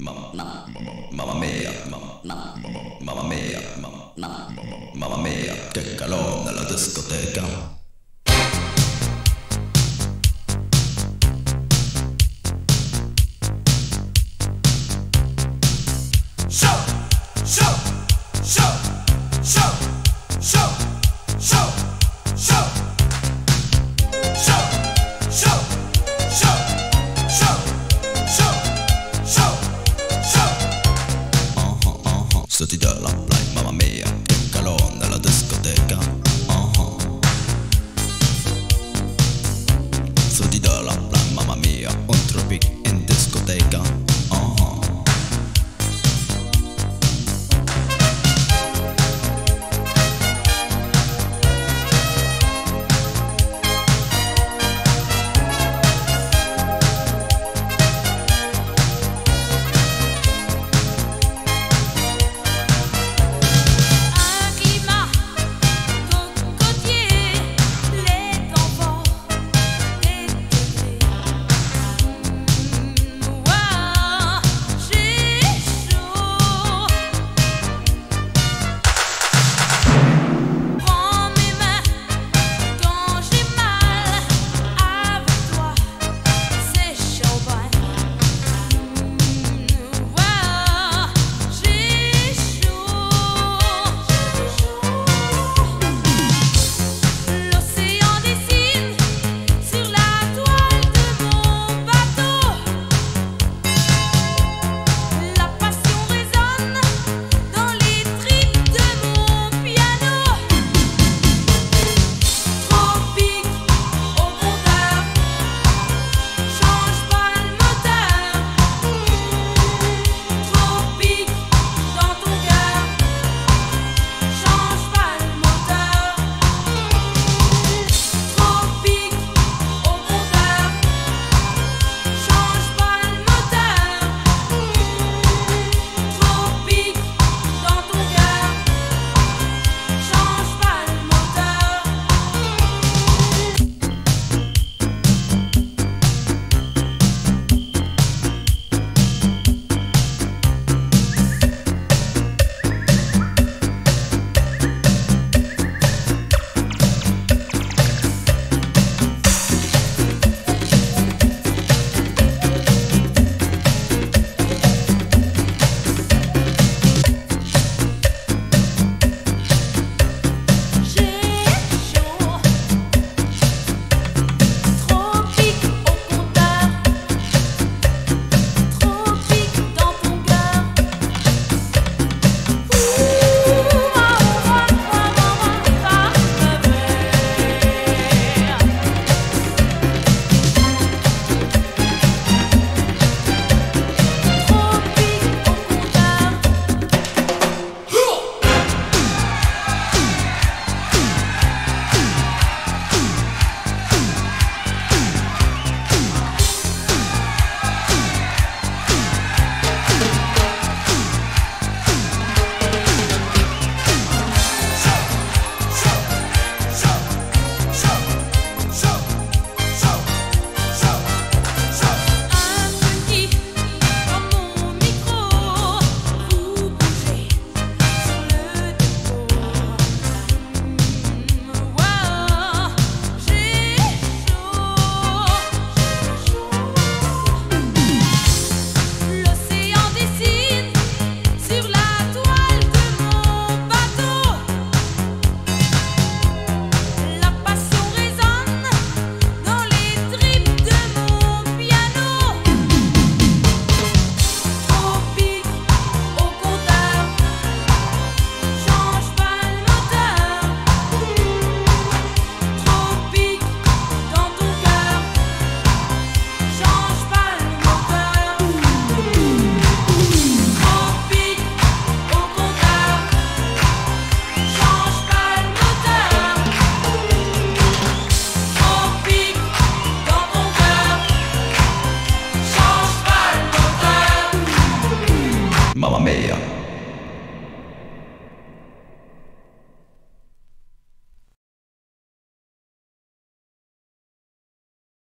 Mamma mia, che calore nella discoteca.